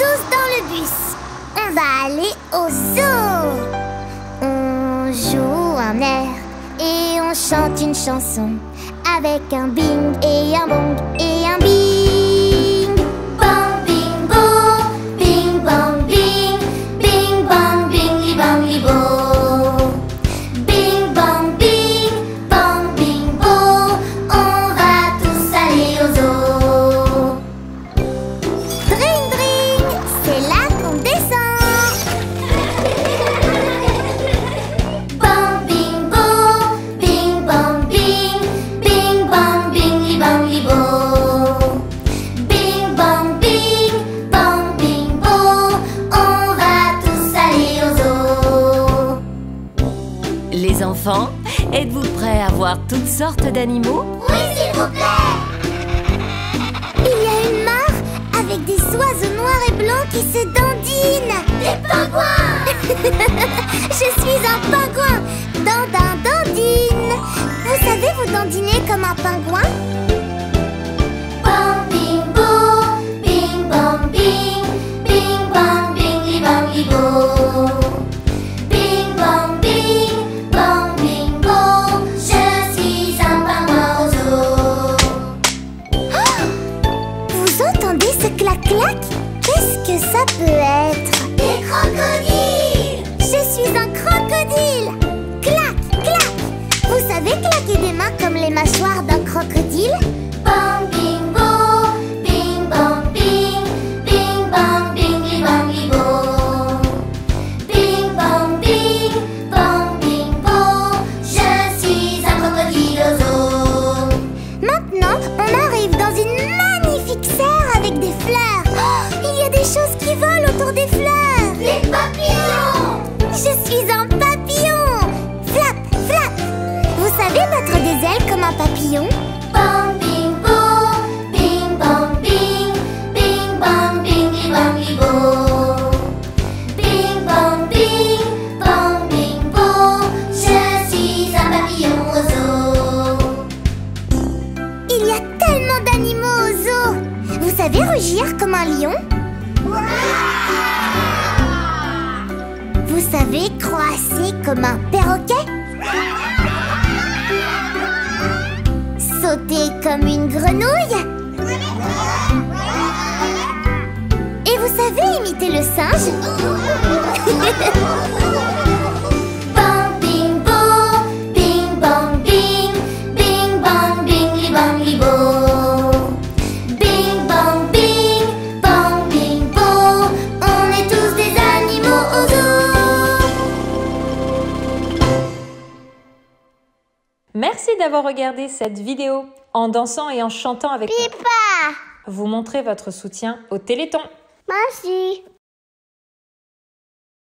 tous dans le bus. On va aller au zoo. On joue un air et on chante une chanson avec un bing et un bong et un bing. Bang, bing, bo, bing, bang, bing, bing, bang, bing, bang, bing, bo. Enfants, êtes-vous prêts à voir toutes sortes d'animaux? Oui, s'il vous plaît! Il y a une mare avec des oiseaux noirs et blancs qui se dandinent! Des pingouins! Je suis un pingouin! Dandin, dandine! Vous savez vous dandiner comme un pingouin? Bang, bing, boo! Bing, bang, bing! Bing, bang, bing, bang, bing, boo! Qu'est-ce que ça peut être? Des crocodiles! Je suis un crocodile! Clac, clac! Vous savez claquer des mains comme les mâchoires d'un crocodile? Bang, bing, bo! Bing, bang, bing! Bing, bang, bing, bang, bing, bo! Bing, bang, bing! Bang, bing, bo! Je suis un crocodile au zoo! Maintenant, on arrive dans une magnifique serre avec des fleurs! Des choses qui volent autour des fleurs. Les papillons. Je suis un papillon. Flap, flap. Vous savez battre des ailes comme un papillon? Bang, bing, bo. Bing, bang, bing. Bing, bang, bing, bing, bang, bing, bo. Bing, bang, bing. Bang, bing, bo. Je suis un papillon au zoo. Il y a tellement d'animaux au zoo. Vous savez rugir comme un lion? Vous savez croasser comme un perroquet? Sauter comme une grenouille? Et vous savez imiter le singe? Bang, bing, bo! Bing, bang, bing! Bing, bang, bing, bang, bing, bo! Merci d'avoir regardé cette vidéo. En dansant et en chantant avec Peppa, vous montrez votre soutien au Téléthon. Merci.